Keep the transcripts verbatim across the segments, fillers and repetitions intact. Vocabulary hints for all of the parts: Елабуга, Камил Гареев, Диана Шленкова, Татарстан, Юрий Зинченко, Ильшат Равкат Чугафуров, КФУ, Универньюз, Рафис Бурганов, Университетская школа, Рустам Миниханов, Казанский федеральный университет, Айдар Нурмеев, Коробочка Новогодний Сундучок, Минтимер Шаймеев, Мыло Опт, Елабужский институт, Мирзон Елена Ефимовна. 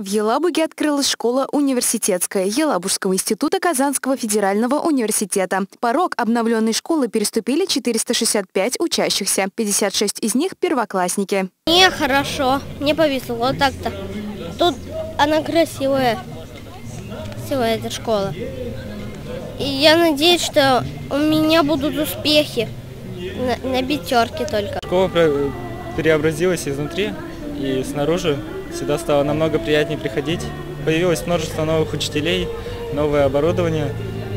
В Елабуге открылась школа университетская Елабужского института Казанского федерального университета. Порог обновленной школы переступили четыреста шестьдесят пять учащихся. пятьдесят шесть из них – первоклассники. Мне хорошо, мне повезло, вот так-то. Тут она красивая, красивая эта школа. И я надеюсь, что у меня будут успехи на, на пятерке только. Школа преобразилась изнутри и снаружи. Всегда стало намного приятнее приходить. Появилось множество новых учителей, новое оборудование.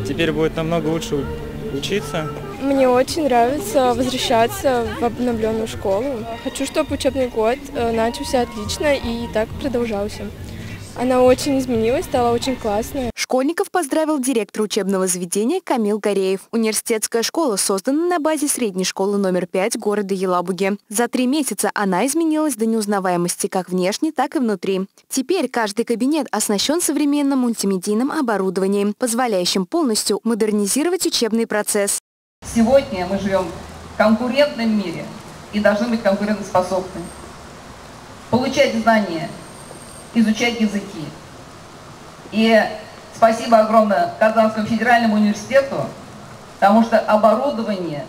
Теперь будет намного лучше учиться. Мне очень нравится возвращаться в обновленную школу. Хочу, чтобы учебный год начался отлично и так продолжался. Она очень изменилась, стала очень классная. Школьников поздравил директор учебного заведения Камил Гареев. Университетская школа создана на базе средней школы номер пять города Елабуги. За три месяца она изменилась до неузнаваемости как внешне, так и внутри. Теперь каждый кабинет оснащен современным мультимедийным оборудованием, позволяющим полностью модернизировать учебный процесс. Сегодня мы живем в конкурентном мире и должны быть конкурентоспособны. Получать знания, изучать языки. И спасибо огромное Казанскому федеральному университету, потому что оборудование,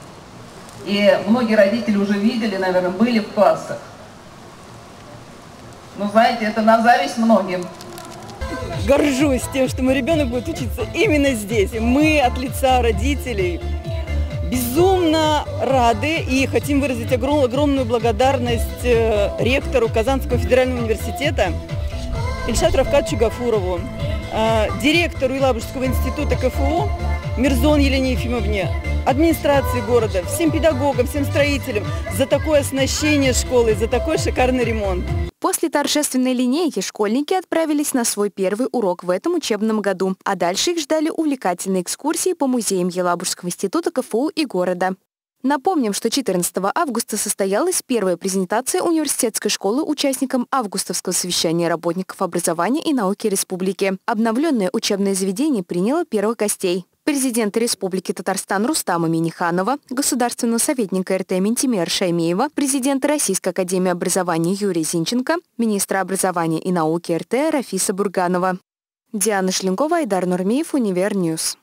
и многие родители уже видели, наверное, были в классах. Ну, знаете, это на зависть многим. Горжусь тем, что мой ребенок будет учиться именно здесь. И мы от лица родителей безумно рады и хотим выразить огромную благодарность ректору Казанского федерального университета Ильшату Равкату Чугафурову, директору Елабужского института КФУ Мирзон Елене Ефимовне, администрации города, всем педагогам, всем строителям за такое оснащение школы, за такой шикарный ремонт. После торжественной линейки школьники отправились на свой первый урок в этом учебном году, а дальше их ждали увлекательные экскурсии по музеям Елабужского института КФУ и города. Напомним, что четырнадцатого августа состоялась первая презентация университетской школы участникам августовского совещания работников образования и науки республики. Обновленное учебное заведение приняло первых гостей. Президента Республики Татарстан Рустама Миниханова, государственного советника РТ Минтимера Шаймеева, президента Российской академии образования Юрия Зинченко, министра образования и науки РТ Рафиса Бурганова. Диана Шленкова, Айдар Нурмеев, Универньюз.